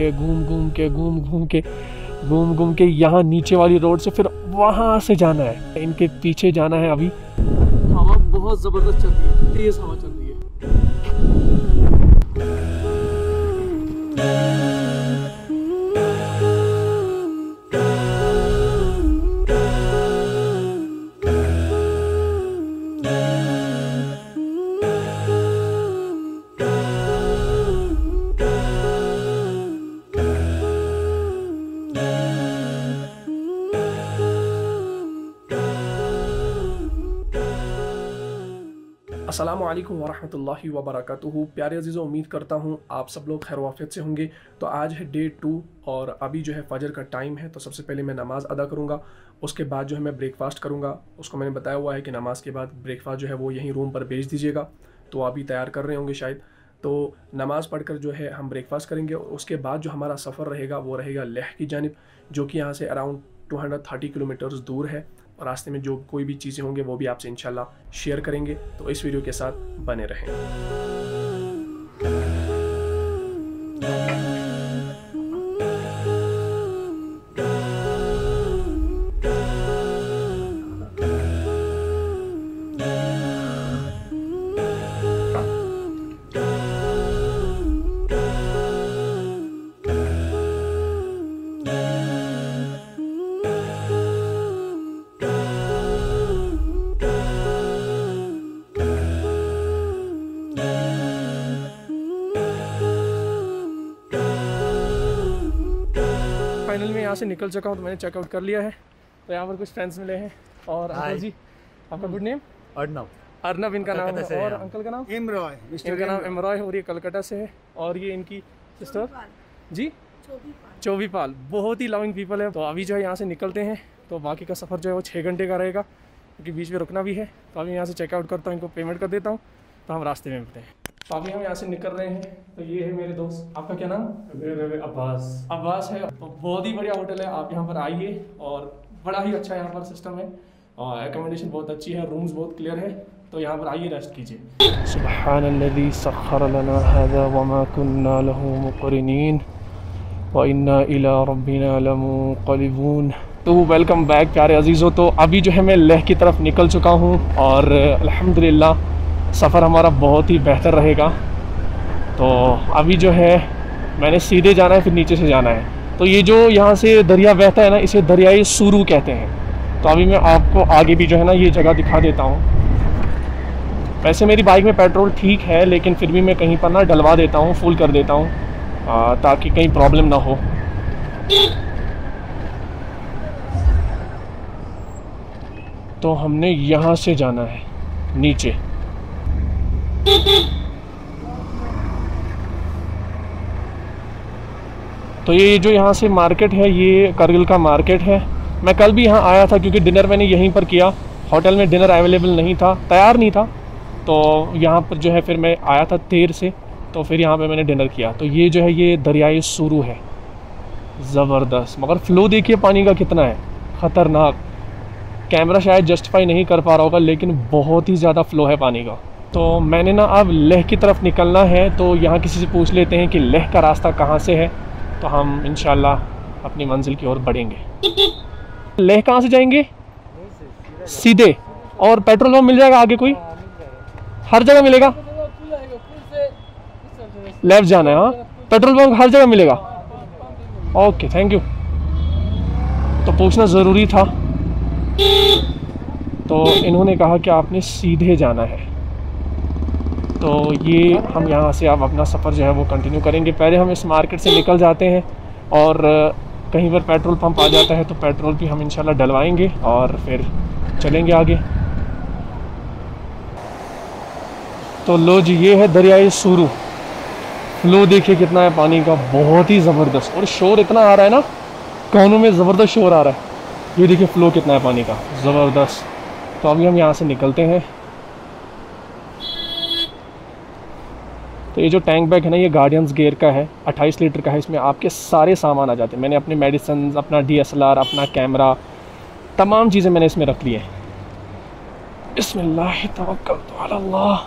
के घूम घूम के यहाँ नीचे वाली रोड से फिर वहाँ से जाना है, इनके पीछे जाना है। अभी हवा बहुत ज़बरदस्त चल रही है, तेज़ हवा चल रही है। अस्सलामुअलैकुम वरहमतुल्लाहि वबरकातुहू। प्यारे अजीज़ों, उम्मीद करता हूँ आप सब लोग खैर वाफियत से होंगे। तो आज है डे 2 और अभी जो है फ़जर का टाइम है। तो सबसे पहले मैं नमाज़ अदा करूँगा, उसके बाद जो है मैं ब्रेकफास्ट करूँगा। उसको मैंने बताया हुआ है कि नमाज़ के बाद ब्रेकफास्ट जो है वो यहीं रूम पर भेज दीजिएगा, तो अभी तैयार कर रहे होंगे शायद। तो नमाज़ पढ़कर जो है हम ब्रेकफास्ट करेंगे। उसके बाद जो हमारा सफ़र रहेगा वो रहेगा लेह की जानिब, जो कि यहाँ से अराउंड 230 किलोमीटर्स दूर है। रास्ते में जो कोई भी चीज़ें होंगे वो भी आपसे इंशाल्लाह शेयर करेंगे, तो इस वीडियो के साथ बने रहें। से निकल चुका हूँ, तो मैंने चेकआउट कर लिया है। तो यहाँ पर कुछ फ्रेंड्स मिले हैं। और अंकल जी, आपका गुड नेम? अर्नब। अर्नब इनका नाम है। और अंकल का नाम? इमरॉय। इनका नाम इमरॉय है और ये कलकत्ता से है। और ये इनकी सिस्टर जी चोबीपाल। बहुत ही लविंग पीपल है। तो अभी जो है यहाँ से निकलते हैं, तो बाकी का सफ़र जो है वो 6 घंटे का रहेगा, क्योंकि बीच में रुकना भी है। तो अभी यहाँ से चेकआउट करता हूँ, इनको पेमेंट कर देता हूँ, तो हम रास्ते में मिलते हैं। तो अभी हम यहाँ से निकल रहे हैं। तो ये है मेरे दोस्त, आपका क्या नाम? अब्बास। अब्बास है। तो बहुत ही बढ़िया होटल है, आप यहाँ पर आइए। और बड़ा ही अच्छा यहाँ पर सिस्टम है और एकोमोडेशन बहुत अच्छी है, रूम्स बहुत क्लियर है। तो यहाँ पर आइए, रेस्ट कीजिए। सुब्हानल्लज़ी सख्खर लना हाज़ा वमा कुन्ना लहू मुक़रिनीन व इन्ना इला रब्बिना लमुंक़लिबून। तो वेलकम बैक प्यारे अजीज़ों। तो अभी जो है मैं लेह की तरफ निकल चुका हूँ और अल्हम्दुलिल्लाह सफ़र हमारा बहुत ही बेहतर रहेगा। तो अभी जो है मैंने सीधे जाना है, फिर नीचे से जाना है। तो ये जो यहाँ से दरिया बहता है ना, इसे दरियाए सुरू कहते हैं। तो अभी मैं आपको आगे भी जो है ना ये जगह दिखा देता हूँ। वैसे मेरी बाइक में पेट्रोल ठीक है, लेकिन फिर भी मैं कहीं पर ना डलवा देता हूँ, फुल कर देता हूँ, ताकि कहीं प्रॉब्लम ना हो। तो हमने यहाँ से जाना है नीचे। तो ये जो यहाँ से मार्केट है, ये करगिल का मार्केट है। मैं कल भी यहाँ आया था, क्योंकि डिनर मैंने यहीं पर किया। होटल में डिनर अवेलेबल नहीं था, तैयार नहीं था, तो यहाँ पर जो है फिर मैं आया था देर से, तो फिर यहाँ पे मैंने डिनर किया। तो ये जो है ये दरियाए सुरू है, ज़बरदस्त। मगर फ़्लो देखिए पानी का कितना है ख़तरनाक। कैमरा शायद जस्टिफाई नहीं कर पा रहा होगा, लेकिन बहुत ही ज़्यादा फ़्लो है पानी का। तो मैंने ना अब लेह की तरफ निकलना है, तो यहाँ किसी से पूछ लेते हैं कि लेह का रास्ता कहाँ से है। तो हम इंशाल्लाह अपनी मंजिल की ओर बढ़ेंगे। लेह कहाँ से जाएंगे? सीधे। और पेट्रोल पंप मिल जाएगा आगे कोई? हर जगह मिलेगा? लेफ्ट जाना है। हाँ, पेट्रोल पंप हर जगह मिलेगा। Okay, thank you. तो पूछना ज़रूरी था। तो इन्होंने कहा कि आपने सीधे जाना है। तो ये हम यहाँ से अब अपना सफ़र जो है वो कंटिन्यू करेंगे। पहले हम इस मार्केट से निकल जाते हैं और कहीं पर पेट्रोल पंप आ जाता है तो पेट्रोल भी हम इंशाल्लाह डलवाएंगे और फिर चलेंगे आगे। तो लो जी, ये है दरियाए सुरू। लो देखिए कितना है पानी का, बहुत ही ज़बरदस्त। और शोर इतना आ रहा है ना, कानों में ज़बरदस्त शोर आ रहा है। ये देखिए फ्लो कितना है पानी का, ज़बरदस्त। तो अभी हम यहाँ से निकलते हैं। तो ये जो टैंक बैग है ना, ये गार्डियंस गेयर का है, 28 लीटर का है। इसमें आपके सारे सामान आ जाते हैं। मैंने अपने मेडिसिन, अपना DSLR, अपना कैमरा, तमाम चीज़ें मैंने इसमें रख ली है। बिस्मिल्लाह तवक्कलतु अला अल्लाह।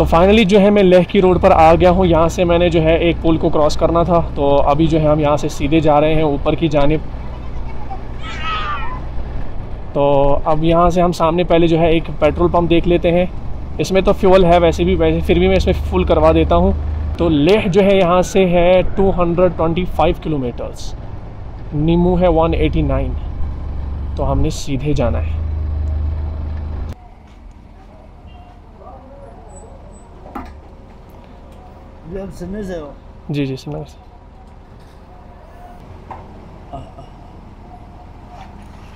तो फाइनली जो है मैं लेह की रोड पर आ गया हूँ। यहाँ से मैंने जो है एक पुल को क्रॉस करना था, तो अभी जो है हम यहाँ से सीधे जा रहे हैं ऊपर की जानिब। तो अब यहाँ से हम सामने पहले जो है एक पेट्रोल पम्प देख लेते हैं। इसमें तो फ्यूल है वैसे भी, फिर भी मैं इसमें फुल करवा देता हूँ। तो लेह जो है यहाँ से है 225 किलोमीटर्स, नीमू है 189, तो हमने सीधे जाना है। जी जी सुना।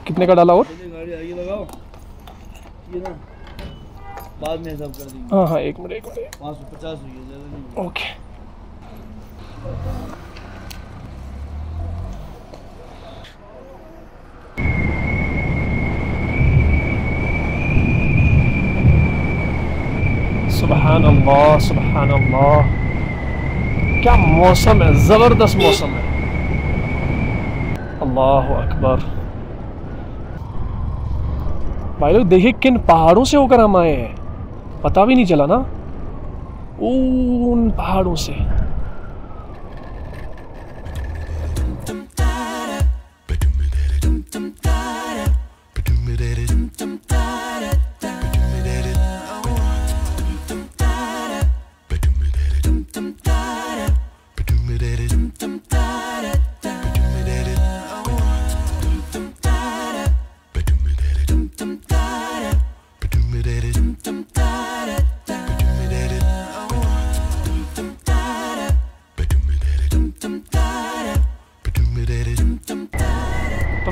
कितने का डाला? और बाद में सब कर देंगे। हाँ हाँ एक मिनट एक मिनट। 550 हुई है, ज़्यादा नहीं। ओके सुभान अल्लाह सुभान अल्लाह, क्या मौसम है, ज़बरदस्त मौसम है। अल्लाह अकबर। भाई लोग देखिए किन पहाड़ों से होकर हम आए हैं, पता भी नहीं चला ना, उन पहाड़ों से।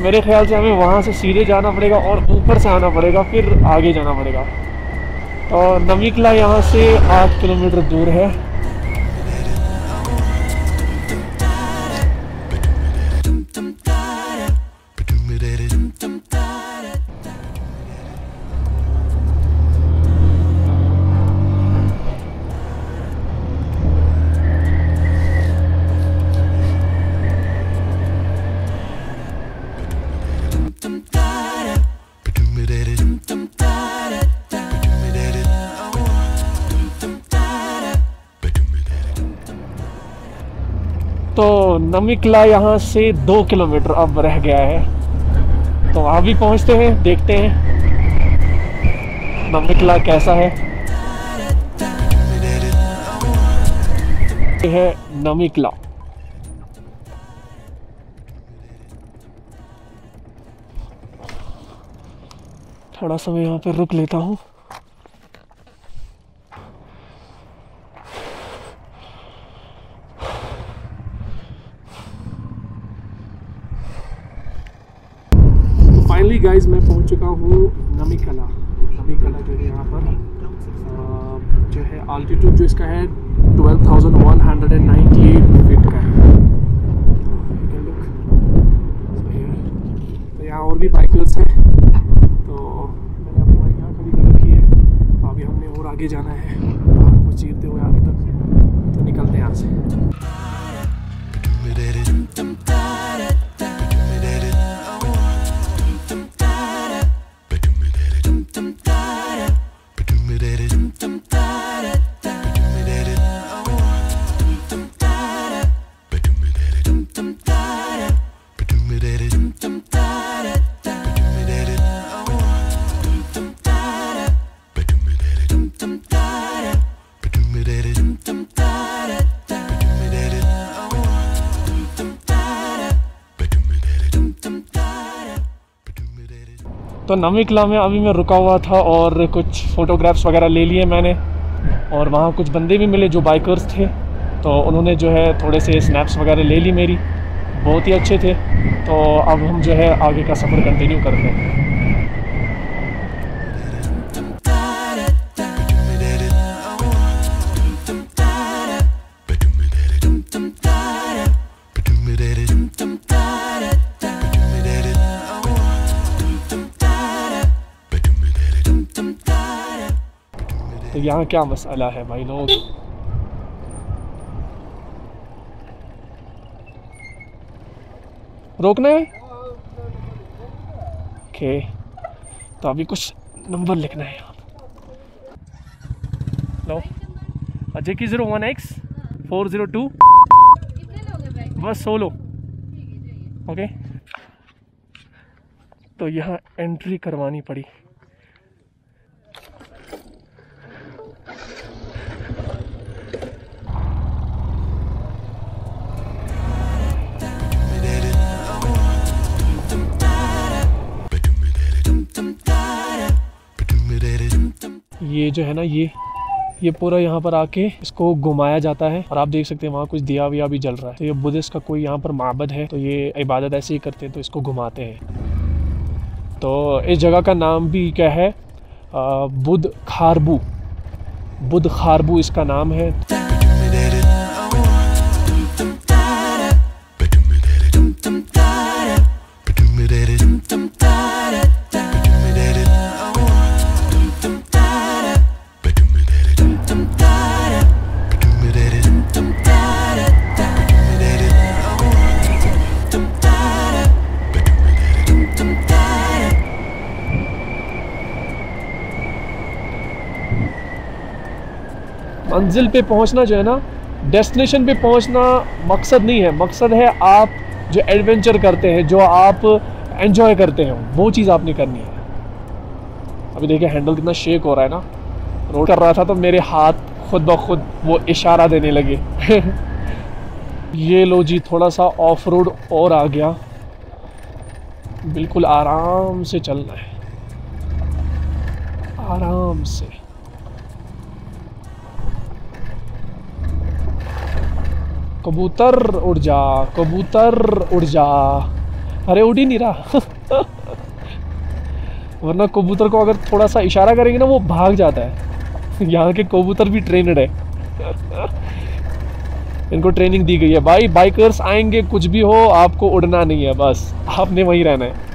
मेरे ख्याल से हमें वहाँ से सीधे जाना पड़ेगा और ऊपर से आना पड़ेगा, फिर आगे जाना पड़ेगा। तो नमीकला यहाँ से 8 किलोमीटर दूर है। तो नमिकला यहाँ से 2 किलोमीटर अब रह गया है, तो वहाँ भी पहुँचते हैं, देखते हैं नमिकला कैसा है। ये है नमिकला। थोड़ा सा मैं यहाँ पे रुक लेता हूँ। गाइस मैं पहुंच चुका हूँ नमिकला। नमिकला जो है यहाँ पर जो है आल्टीट्यूड जो इसका है 12,198 फीट का है। तो यहाँ और भी बाइकर्स हैं, तो मैंने अपनी बाइक यहाँ खड़ी कर रखी है। तो अभी हमने और आगे जाना है, पहाड़ को चीरते हुए आगे तक। तो निकलते हैं यहाँ से। तो नमिकला में अभी मैं रुका हुआ था और कुछ फ़ोटोग्राफ्स वगैरह ले लिए मैंने, और वहाँ कुछ बंदे भी मिले जो बाइकर्स थे, तो उन्होंने जो है थोड़े से स्नैप्स वगैरह ले ली मेरी, बहुत ही अच्छे थे। तो अब हम जो है आगे का सफ़र कंटिन्यू करते हैं। तो यहाँ क्या मसला है भाई लोग, रोकना है? ओके तो अभी कुछ नंबर लिखना है। हेलो और जेकी 0 1X 402 बस 16। ओके तो यहाँ एंट्री करवानी पड़ी। ये जो है ना ये पूरा यहाँ पर आके इसको घुमाया जाता है और आप देख सकते हैं वहाँ कुछ दिया विया भी जल रहा है। तो ये बुद्धिस्ट का कोई यहाँ पर माबद है, तो ये इबादत ऐसे ही करते हैं, तो इसको घुमाते हैं। तो इस जगह का नाम भी क्या है, बुद्ध खारबू। बुद्ध खारबू इसका नाम है। मंजिल पे पहुंचना जो है ना, डेस्टिनेशन पे पहुंचना मकसद नहीं है। मकसद है आप जो एडवेंचर करते हैं, जो आप एंजॉय करते हैं, वो चीज़ आपने करनी है। अभी देखिए हैंडल कितना शेक हो रहा है ना, रोड कर रहा था तो मेरे हाथ खुद ब खुद वो इशारा देने लगे। ये लो जी, थोड़ा सा ऑफ रोड और आ गया। बिल्कुल आराम से चलना है, आराम से। कबूतर उड़ जा, कबूतर उड़ जा। अरे उड़ ही नहीं रहा। वरना कबूतर को अगर थोड़ा सा इशारा करेंगे ना, वो भाग जाता है। यहाँ के कबूतर भी ट्रेनड है। इनको ट्रेनिंग दी गई है भाई, बाइकर्स आएंगे कुछ भी हो, आपको उड़ना नहीं है, बस आपने वहीं रहना है।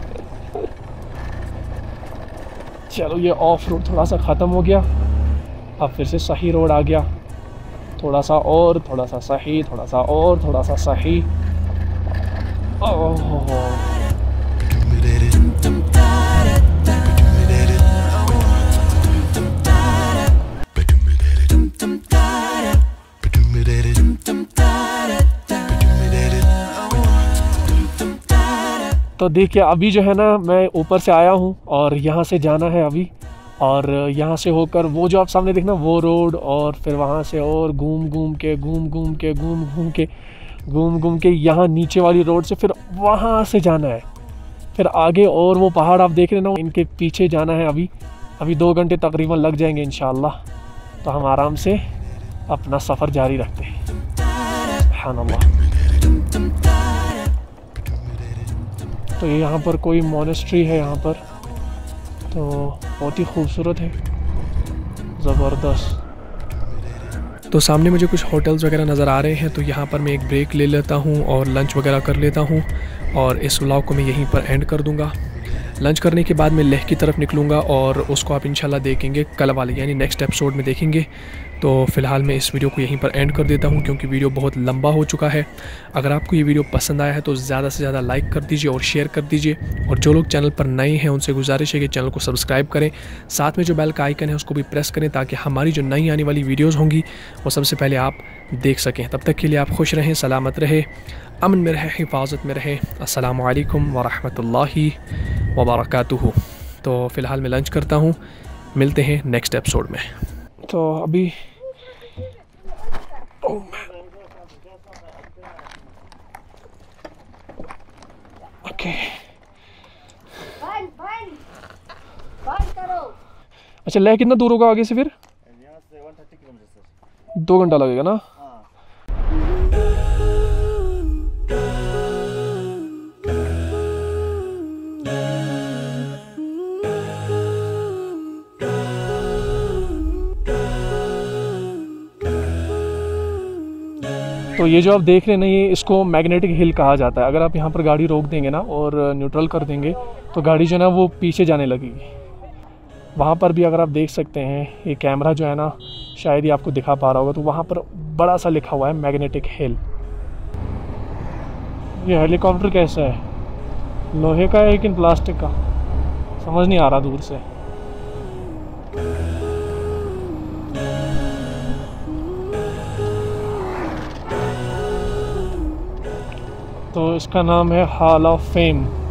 चलो ये ऑफ रोड थोड़ा सा ख़त्म हो गया, अब फिर से सही रोड आ गया। थोड़ा सा और, थोड़ा सा सही, थोड़ा सा और, थोड़ा सा सही। ओहो तो देखिए अभी जो है ना, मैं ऊपर से आया हूँ और यहाँ से जाना है अभी, और यहाँ से होकर वो जो आप सामने देखना वो रोड, और फिर वहाँ से और घूम घूम के यहाँ नीचे वाली रोड से फिर वहाँ से जाना है, फिर आगे। और वो पहाड़ आप देख रहे ना, इनके पीछे जाना है अभी। अभी 2 घंटे तकरीबन लग जाएंगे इंशाल्लाह। तो हम आराम से अपना सफ़र जारी रखते हैं। तो यहाँ पर कोई मोनेस्ट्री है यहाँ पर, तो बहुत ही खूबसूरत है, ज़बरदस्त। तो सामने मुझे कुछ होटल्स वगैरह नज़र आ रहे हैं, तो यहाँ पर मैं एक ब्रेक ले लेता हूँ और लंच वगैरह कर लेता हूँ, और इस व्लॉग को मैं यहीं पर एंड कर दूँगा। लंच करने के बाद मैं लेह की तरफ निकलूँगा और उसको आप इंशाल्लाह देखेंगे कल वाले, यानी नेक्स्ट एपिसोड में देखेंगे। तो फ़िलहाल मैं इस वीडियो को यहीं पर एंड कर देता हूं, क्योंकि वीडियो बहुत लंबा हो चुका है। अगर आपको ये वीडियो पसंद आया है तो ज़्यादा से ज़्यादा लाइक कर दीजिए और शेयर कर दीजिए, और जो लोग चैनल पर नए हैं उनसे गुजारिश है कि चैनल को सब्सक्राइब करें, साथ में जो बेल का आइकन है उसको भी प्रेस करें, ताकि हमारी जो नई आने वाली वीडियोज़ होंगी वो सबसे पहले आप देख सकें। तब तक के लिए आप खुश रहें, सलामत रहें, अमन में रहें, हिफाजत में रहें। अस्सलाम वालेकुम वरहमतुल्लाहि वबरकातुहू। तो फ़िलहाल मैं लंच करता हूँ, मिलते हैं नेक्स्ट एपिसोड में। तो अभी ओके, अच्छा लेह कितना दूर होगा आगे से? फिर 2 घंटा लगेगा ना। तो ये जो आप देख रहे हैं ना, ये इसको मैग्नेटिक हिल कहा जाता है। अगर आप यहाँ पर गाड़ी रोक देंगे ना और न्यूट्रल कर देंगे, तो गाड़ी जो है ना वो पीछे जाने लगेगी। वहाँ पर भी अगर आप देख सकते हैं, ये कैमरा जो है ना शायद ही आपको दिखा पा रहा होगा, तो वहाँ पर बड़ा सा लिखा हुआ है मैग्नेटिक हिल। ये हेलीकॉप्टर कैसा है, लोहे का है लेकिन प्लास्टिक का, समझ नहीं आ रहा दूर से। तो इसका नाम है हॉल ऑफ फेम।